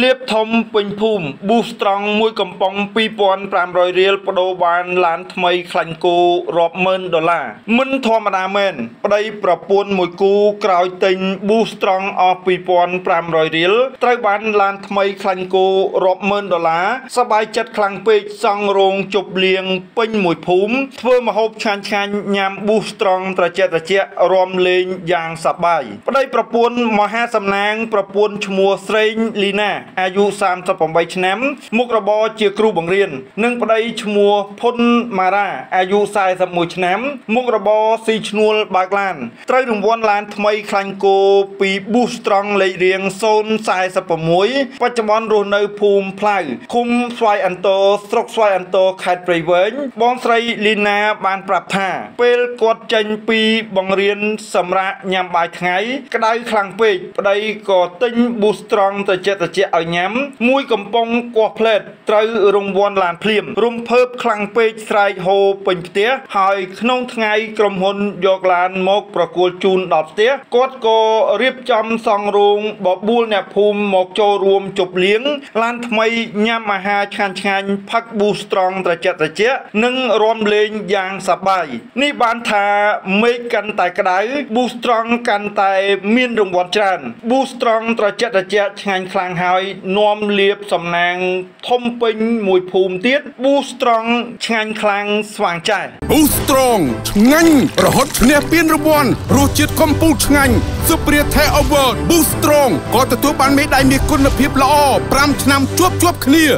เลียบทมปิงภูมิบูสตรองมวยกำปองปีปอนปรามรอยเรียลปโดบานล้านทำไมคลันกูรอบเมินดอลลาร์มันทอมนาเมนได้ประปวนมวยกูกล่าวติงบูสตรองออกปีปอนปรามรอยเรียลไตรบานล้านทำไมคลันกูรอบเมินดอลลาร์สบายจัดคลังเปย์ซองโรงจบเลียงปิงมวยภูมิเพื่อมาหอบชันยามบูสตรองตระเจรอมเลงอย่างสบายได้ประปวนมหาสำนางประปวนชมัวเซรนลีน่าอายุ38ปีนั้นมุกระบอเจียครูบังเรียนนึ่งประเดี๋ยวมัวพ้นมาราอายุ41ปีนั้นมุกระบอสีชนวลบากลานไตรหนุ่มวันลานทำไมคลังโกปีบูสตรองเลยเรียงโซนสายสปมวยปัจจุบันรุ่นในภูมิพลายคุมสวายอันโตสตรกสวายอันโตขาดไปเว้นบองไซลีนาบานปรับท่าเปลกดจันปีบังเรียนสำระยามบ่ายไงกระไดคลังปีประเดี๋ยวก่อติ้งบูสตรองตระเจเอาย้ำมวยกำปองกวาดเพลิดไตรรมวนลานเพลียมรุมเพิบคลังเปย์ไตรโฮเป็นเตี้ยหายขนมไงกรมหนยกลานมกประกวดจูนดอกเตี้ยกอดโกเรียบจำซองรุงบอบบูลเนี่ยภูมิหมอกโจรวมจบเลี้ยงลานทำไมย้ำมาหาชันพักบูสตรองตระเจนึ่งรวมเลงยางสบายนี่บานทาเมกันแต่กระไดบูสตรองกันแต่มีนรมวนจันบูสตรองตระเจชันคลังหายนอมเลียบสำนางทมปิงมวยภูมิเตี้ยบูสตรองชันคลังสว่างใจบูสตรองงันรหัสเนียเปียนรบวนรูจิตคอมปูชงันสุเปรียแทอเวอร์บูสตรองก็จะตัวปันไม่ได้มีคุณภาพละอ้อปรำนำจวบเนีย